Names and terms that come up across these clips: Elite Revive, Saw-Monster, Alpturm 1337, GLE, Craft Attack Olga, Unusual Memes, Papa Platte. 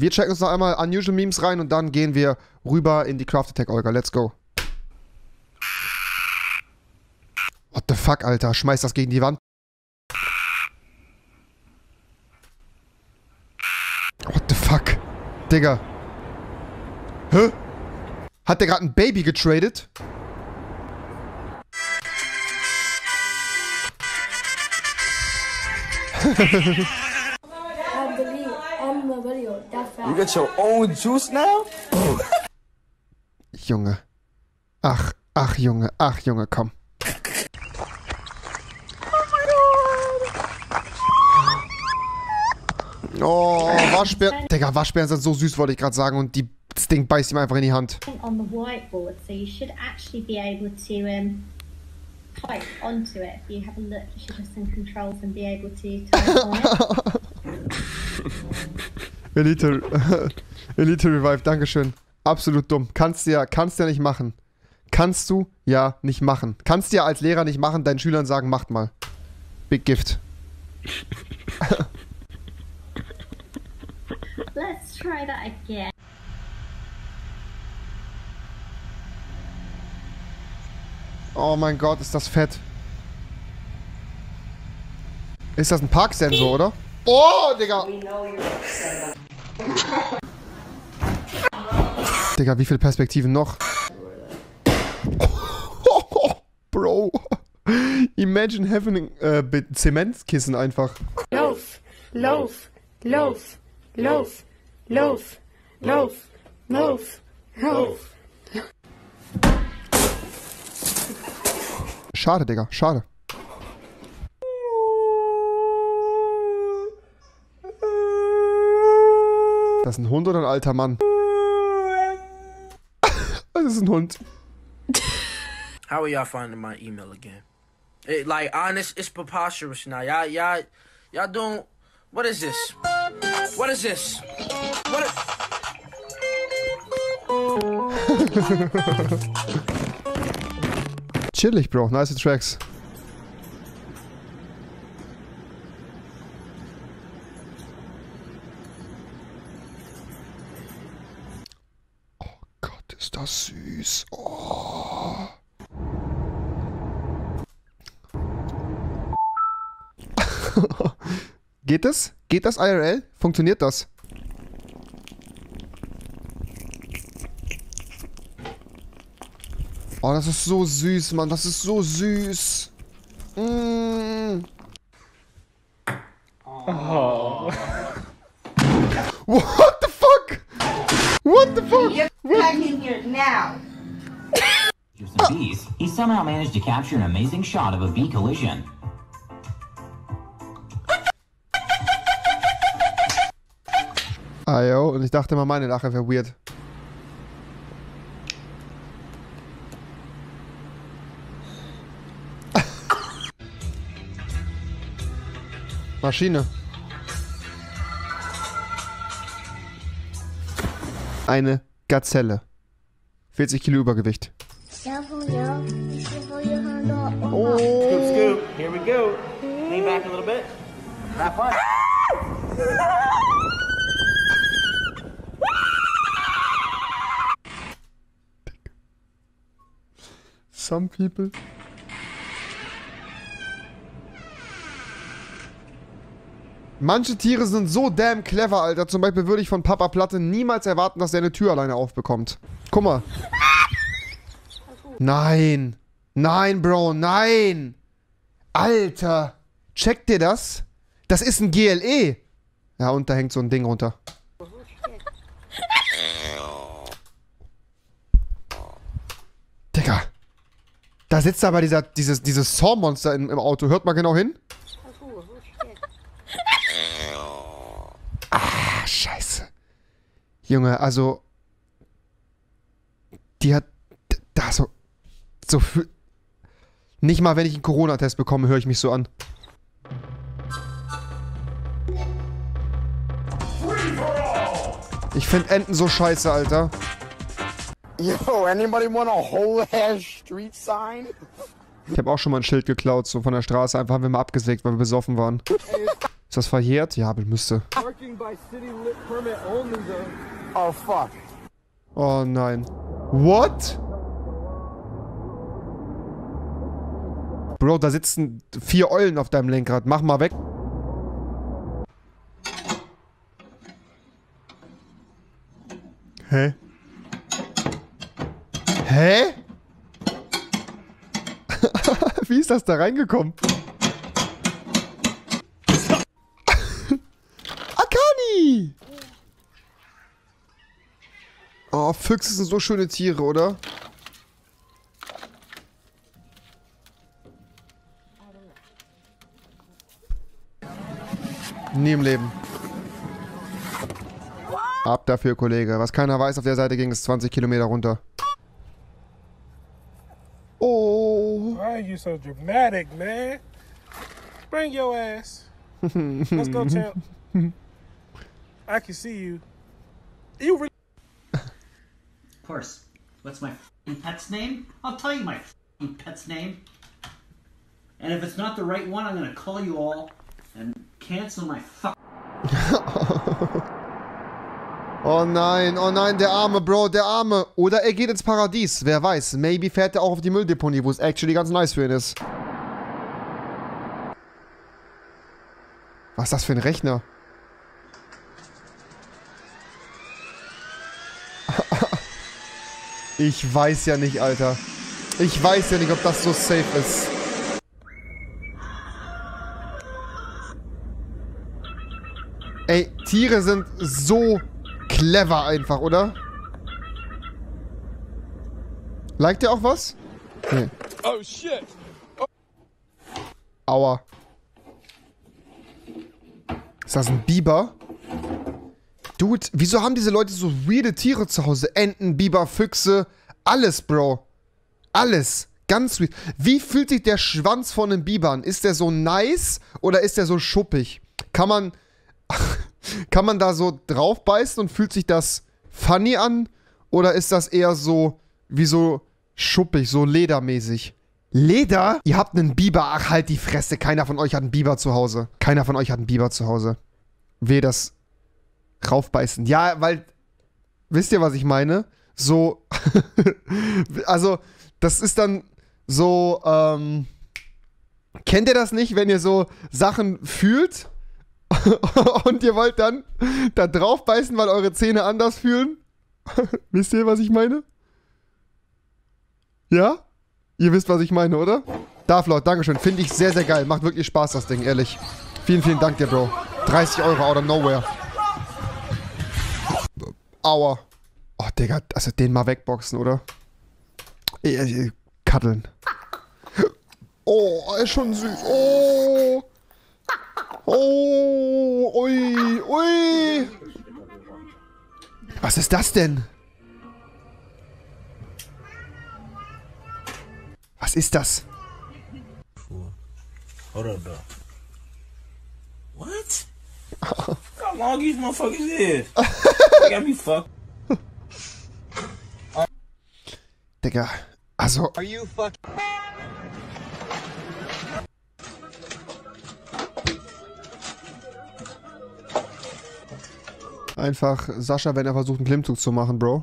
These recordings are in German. Wir checken uns noch einmal Unusual Memes rein und dann gehen wir rüber in die Craft Attack Olga. Let's go. What the fuck, Alter? Schmeiß das gegen die Wand. What the fuck? Digga. Hä? Hat der gerade ein Baby getradet? You get your own juice now? Junge. Ach Junge, komm. Oh mein Gott. Oh, Waschbären. Digga, Waschbären sind so süß, wollte ich gerade sagen. Und das Ding beißt ihm einfach in die Hand. On the whiteboard, so you should actually be able to type onto it. If you have a look, you should just in controls and be able to type on it. Elite Revive, dankeschön. Absolut dumm. Kannst ja nicht machen. Kannst du ja nicht machen. Kannst ja als Lehrer nicht machen, deinen Schülern sagen, macht mal. Big Gift. Let's try that again. Oh mein Gott, ist das fett. Ist das ein Parksensor, oder? Oh, Digga! Digga, wie viele Perspektiven noch? Bro. Imagine having Zementkissen einfach. Lauf, lauf, lauf, lauf, lauf, lauf, lauf, lauf. Schade, Digga, schade. Das ist ein Hund oder ein alter Mann? Das ist ein Hund. How are y'all finding my email again? It, like, honest, it's preposterous now. Y'all don't... What is this? What is this? What is... Chillig, Bro. Nice Tracks. Ist das süß. Oh. Geht das? Geht das IRL? Funktioniert das? Oh, das ist so süß, Mann. Das ist so süß. Mm. Oh. What the fuck? What the fuck? Back in here now. Bees, he somehow managed to capture an amazing shot of a bee collision. Ah jo, und ich dachte mal, meine Lache wäre weird. Maschine. Eine Gazelle. 40 Kilo Übergewicht. Oh. Scoop, scoop. Here we go. Lean back a little bit. Have fun. Some people. Manche Tiere sind so damn clever, Alter. Zum Beispiel würde ich von Papa Platte niemals erwarten, dass er eine Tür alleine aufbekommt. Guck mal. Nein. Nein, Bro, nein. Alter. Checkt ihr das? Das ist ein GLE. Ja, und da hängt so ein Ding runter. Digga. Da sitzt aber dieses Saw-Monster im Auto. Hört mal genau hin. Scheiße. Junge, also... Die hat... Da so... So viel... Nicht mal, wenn ich einen Corona-Test bekomme, höre ich mich so an. Ich finde Enten so scheiße, Alter. Yo, anybody want a whole ass street sign? Ich habe auch schon mal ein Schild geklaut, so von der Straße. Einfach haben wir mal abgesägt, weil wir besoffen waren. Ist das verjährt? Ja, müsste. Oh fuck. Oh nein. What? Bro, da sitzen 4 Eulen auf deinem Lenkrad. Mach mal weg. Hä? Hä? Wie ist das da reingekommen? Akani! Oh, Füchse sind so schöne Tiere, oder? Nie im Leben. Ab dafür, Kollege. Was keiner weiß, auf der Seite ging es 20 Kilometer runter. Oh. Why are you so dramatic, man? Bring your ass. Let's go, champ. I can see you. You really. Of course. What's my pet's name? I'll tell you my pet's name. And if it's not the right one, I'm gonna call you all and cancel my fuck. Oh nein, der arme Bro, der arme. Oder er geht ins Paradies, wer weiß. Maybe fährt er auch auf die Mülldeponie, wo es actually ganz nice für ihn ist. Was ist das für ein Rechner? Ich weiß ja nicht, Alter. Ich weiß ja nicht, ob das so safe ist. Ey, Tiere sind so clever einfach, oder? Liked ihr auch was? Nee. Oh shit! Oh. Aua. Ist das ein Biber? Dude, wieso haben diese Leute so weirde Tiere zu Hause? Enten, Biber, Füchse, alles, Bro. Alles. Ganz weird. Wie fühlt sich der Schwanz von einem Biber an? Ist der so nice oder ist der so schuppig? Kann man da so drauf beißen und fühlt sich das funny an? Oder ist das eher so, wie so schuppig, so ledermäßig? Leder? Ihr habt einen Biber. Ach, halt die Fresse. Keiner von euch hat einen Biber zu Hause. Keiner von euch hat einen Biber zu Hause. Weh, das raufbeißen. Ja, weil, wisst ihr, was ich meine? So, also, das ist dann so, kennt ihr das nicht, wenn ihr so Sachen fühlt? Und ihr wollt dann da drauf beißen, weil eure Zähne anders fühlen? Wisst ihr, was ich meine? Ja? Ihr wisst, was ich meine, oder? Darf laut, dankeschön. Finde ich sehr, sehr geil. Macht wirklich Spaß, das Ding, ehrlich. Vielen, vielen Dank dir, Bro. 30 Euro out of nowhere. Aua. Oh, Digga, also den mal wegboxen, oder? Kaddeln. Oh, ist schon süß. Oh. Oh, ui, ui. Was ist das denn? Was ist das? What? How long these motherfuckers is? They got me fucked. Digga, also. Are you fucking? Einfach Sascha, wenn er versucht, einen Klimmzug zu machen, Bro.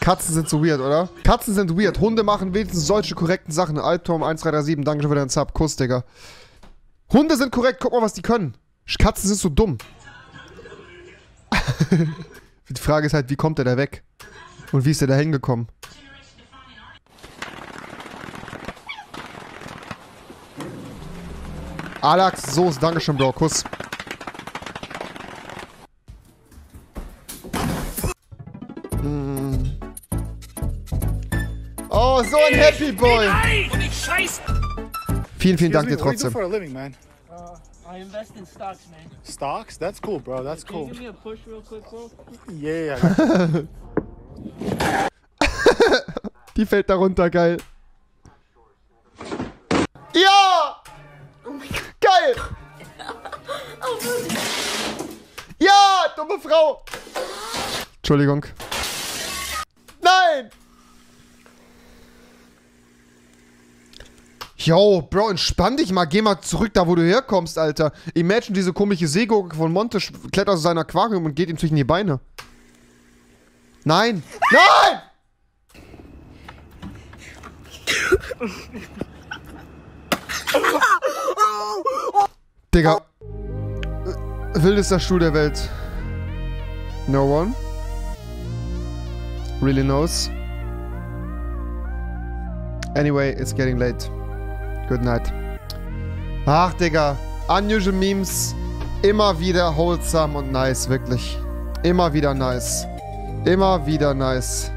Katzen sind so weird, oder? Katzen sind weird. Hunde machen wenigstens solche korrekten Sachen. Alpturm 1337, danke schon für deinen Sub. Kuss, Digga. Hunde sind korrekt. Guck mal, was die können. Katzen sind so dumm. Die Frage ist halt, wie kommt er da weg? Und wie ist er da hingekommen? Alex, Soße, dankeschön, Bro, Kuss. Oh, so ein Happy Boy. Vielen, vielen Dank dir trotzdem. I invest in stocks, man. Stocks? That's cool, bro. That's cool. Give me a push real quick, bro. Yeah. Die fällt da runter, geil. Ja! Geil! Ja, dumme Frau! Entschuldigung. Nein! Yo, Bro, entspann dich mal. Geh mal zurück da, wo du herkommst, Alter. Imagine, diese komische Seegurke von Monte klettert aus seinem Aquarium und geht ihm zwischen die Beine. Nein! Nein! Digga. Wildester Stuhl der Welt. No one really knows. Anyway, it's getting late. Good night. Ach, Digga. Unusual Memes. Immer wieder wholesome und nice, wirklich. Immer wieder nice. Immer wieder nice.